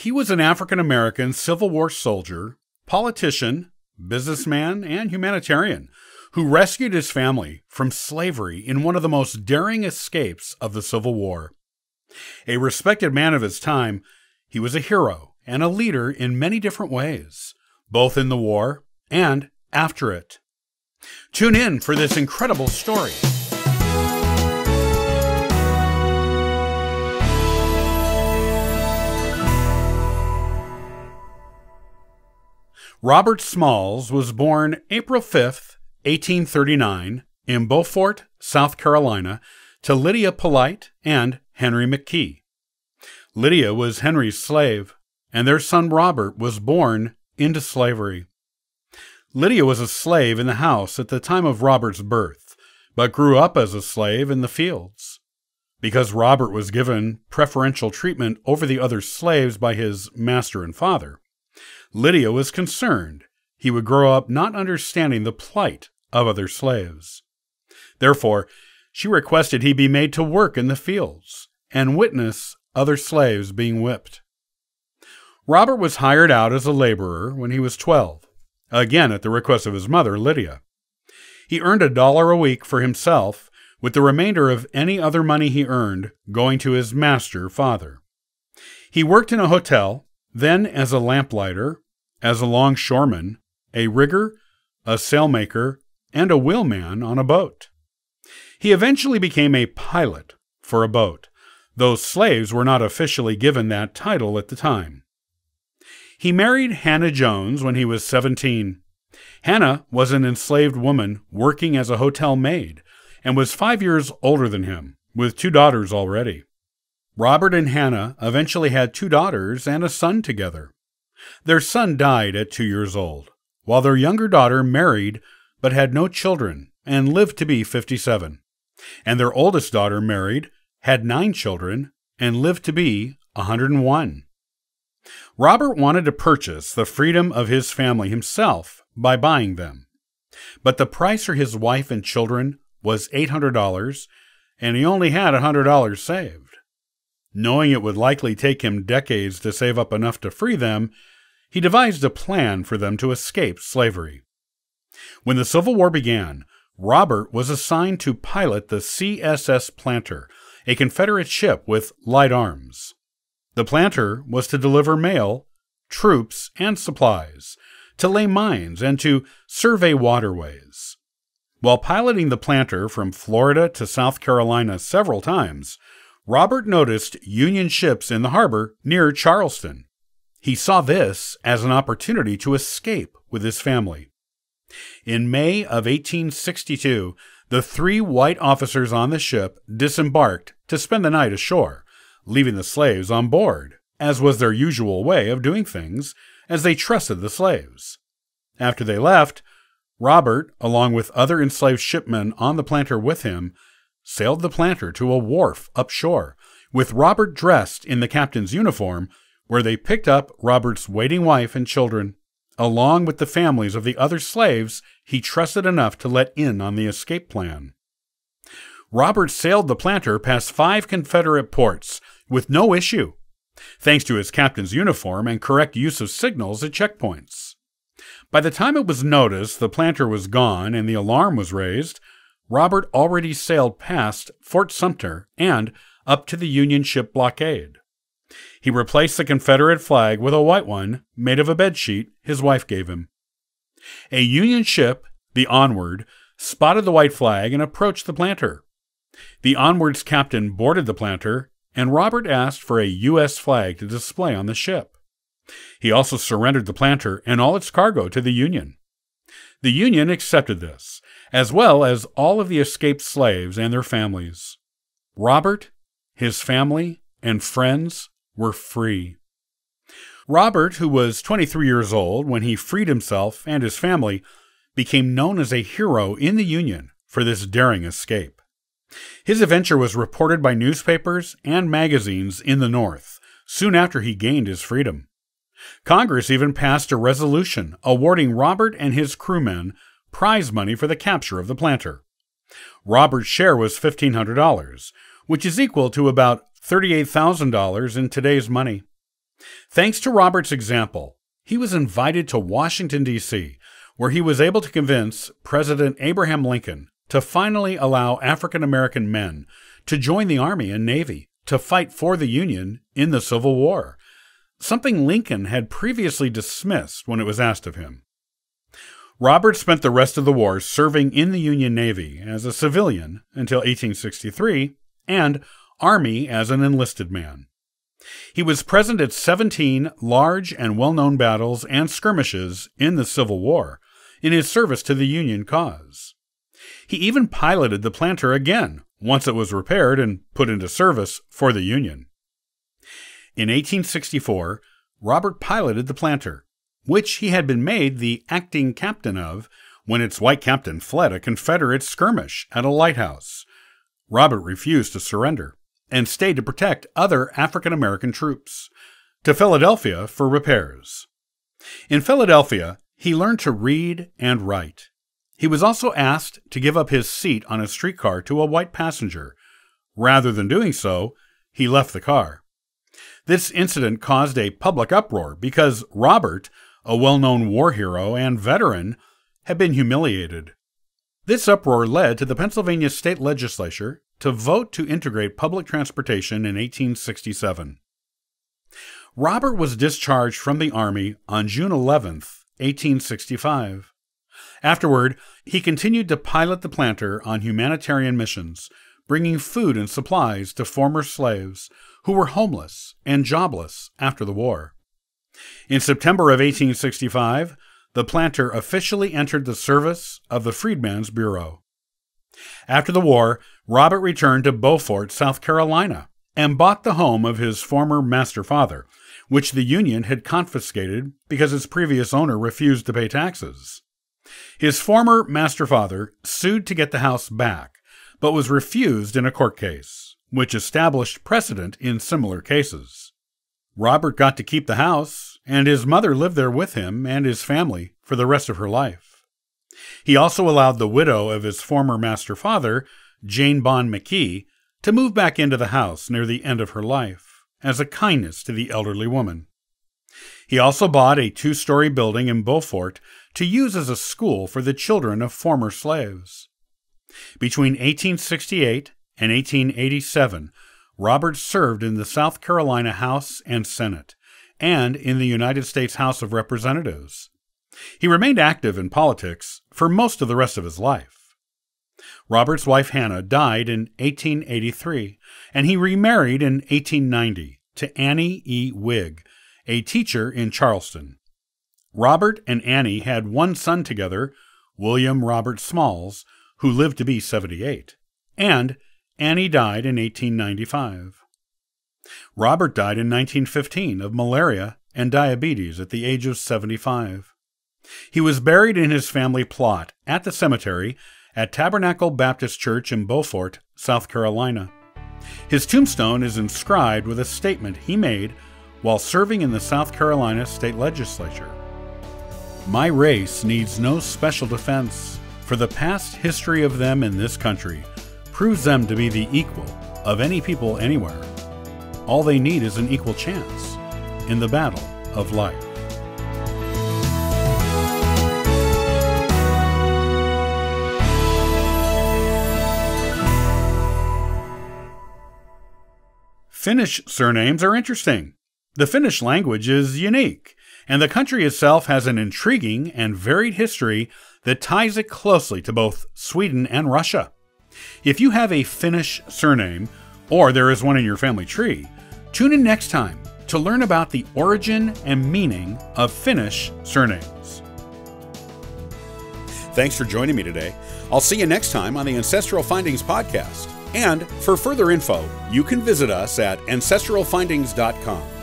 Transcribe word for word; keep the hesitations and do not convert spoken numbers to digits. He was an African-American Civil War soldier, politician, businessman, and humanitarian who rescued his family from slavery in one of the most daring escapes of the Civil War. A respected man of his time, he was a hero and a leader in many different ways, both in the war and after it. Tune in for this incredible story. Robert Smalls was born April fifth, eighteen thirty-nine, in Beaufort, South Carolina, to Lydia Polite and Henry McKee. Lydia was Henry's slave, and their son Robert was born into slavery. Lydia was a slave in the house at the time of Robert's birth, but grew up as a slave in the fields. Because Robert was given preferential treatment over the other slaves by his master and father, Lydia was concerned he would grow up not understanding the plight of other slaves. Therefore, she requested he be made to work in the fields and witness other slaves being whipped. Robert was hired out as a laborer when he was twelve, again at the request of his mother, Lydia. He earned a dollar a week for himself, with the remainder of any other money he earned going to his master, father. He worked in a hotel, then as a lamplighter, as a longshoreman, a rigger, a sailmaker, and a wheelman on a boat. He eventually became a pilot for a boat, though slaves were not officially given that title at the time. He married Hannah Jones when he was seventeen. Hannah was an enslaved woman working as a hotel maid and was five years older than him, with two daughters already. Robert and Hannah eventually had two daughters and a son together. Their son died at two years old, while their younger daughter married but had no children and lived to be fifty-seven. And their oldest daughter married, had nine children, and lived to be one hundred and one. Robert wanted to purchase the freedom of his family himself by buying them. But the price for his wife and children was eight hundred dollars, and he only had one hundred dollars saved. Knowing it would likely take him decades to save up enough to free them, he devised a plan for them to escape slavery. When the Civil War began, Robert was assigned to pilot the C S S Planter, a Confederate ship with light arms. The Planter was to deliver mail, troops, and supplies, to lay mines, and to survey waterways. While piloting the Planter from Florida to South Carolina several times, Robert noticed Union ships in the harbor near Charleston. He saw this as an opportunity to escape with his family. In May of eighteen sixty-two, the three white officers on the ship disembarked to spend the night ashore, leaving the slaves on board, as was their usual way of doing things, as they trusted the slaves. After they left, Robert, along with other enslaved shipmen on the Planter with him, sailed the Planter to a wharf upshore, with Robert dressed in the captain's uniform, where they picked up Robert's waiting wife and children, along with the families of the other slaves he trusted enough to let in on the escape plan. Robert sailed the Planter past five Confederate ports with no issue, thanks to his captain's uniform and correct use of signals at checkpoints. By the time it was noticed the Planter was gone and the alarm was raised, Robert already sailed past Fort Sumter and up to the Union ship blockade. He replaced the Confederate flag with a white one made of a bedsheet his wife gave him. A Union ship, the Onward, spotted the white flag and approached the Planter. The Onward's captain boarded the Planter, and Robert asked for a U S flag to display on the ship. He also surrendered the Planter and all its cargo to the Union. The Union accepted this, as well as all of the escaped slaves and their families. Robert, his family, and friends were free. Robert, who was twenty-three years old when he freed himself and his family, became known as a hero in the Union for this daring escape. His adventure was reported by newspapers and magazines in the North soon after he gained his freedom. Congress even passed a resolution awarding Robert and his crewmen prize money for the capture of the Planter. Robert's share was fifteen hundred dollars, which is equal to about thirty-eight thousand dollars in today's money. Thanks to Robert's example, he was invited to Washington, D C, where he was able to convince President Abraham Lincoln to finally allow African-American men to join the Army and Navy to fight for the Union in the Civil War, something Lincoln had previously dismissed when it was asked of him. Robert spent the rest of the war serving in the Union Navy as a civilian until eighteen sixty-three, and Army as an enlisted man. He was present at seventeen large and well-known battles and skirmishes in the Civil War in his service to the Union cause. He even piloted the Planter again once it was repaired and put into service for the Union. In eighteen sixty-four, Robert piloted the Planter, which he had been made the acting captain of when its white captain fled a Confederate skirmish at a lighthouse. Robert refused to surrender and stayed to protect other African-American troops, to Philadelphia for repairs. In Philadelphia, he learned to read and write. He was also asked to give up his seat on a streetcar to a white passenger. Rather than doing so, he left the car. This incident caused a public uproar because Robert, a well-known war hero and veteran, had been humiliated. This uproar led to the Pennsylvania state legislature to vote to integrate public transportation in eighteen sixty-seven. Robert was discharged from the Army on June eleventh, eighteen sixty-five. Afterward, he continued to pilot the Planter on humanitarian missions, bringing food and supplies to former slaves who were homeless and jobless after the war. In September of eighteen sixty-five, the Planter officially entered the service of the Freedmen's Bureau. After the war, Robert returned to Beaufort, South Carolina, and bought the home of his former master father, which the Union had confiscated because its previous owner refused to pay taxes. His former master father sued to get the house back, but was refused in a court case, which established precedent in similar cases. Robert got to keep the house, and his mother lived there with him and his family for the rest of her life. He also allowed the widow of his former master father, Jane Bond McKee, to move back into the house near the end of her life as a kindness to the elderly woman. He also bought a two-story building in Beaufort to use as a school for the children of former slaves. Between eighteen sixty-eight and eighteen eighty-seven, Robert served in the South Carolina House and Senate, and in the United States House of Representatives. He remained active in politics for most of the rest of his life. Robert's wife Hannah died in eighteen eighty-three, and he remarried in eighteen ninety to Annie E. Wigg, a teacher in Charleston. Robert and Annie had one son together, William Robert Smalls, who lived to be seventy-eight, and Annie died in eighteen ninety-five. Robert died in nineteen fifteen of malaria and diabetes at the age of seventy-five. He was buried in his family plot at the cemetery at Tabernacle Baptist Church in Beaufort, South Carolina. His tombstone is inscribed with a statement he made while serving in the South Carolina state legislature. "My race needs no special defense, for the past history of them in this country proves them to be the equal of any people anywhere. All they need is an equal chance in the battle of life." Finnish surnames are interesting. The Finnish language is unique, and the country itself has an intriguing and varied history that ties it closely to both Sweden and Russia. If you have a Finnish surname, or there is one in your family tree, tune in next time to learn about the origin and meaning of Finnish surnames. Thanks for joining me today. I'll see you next time on the Ancestral Findings Podcast. And for further info, you can visit us at ancestral findings dot com.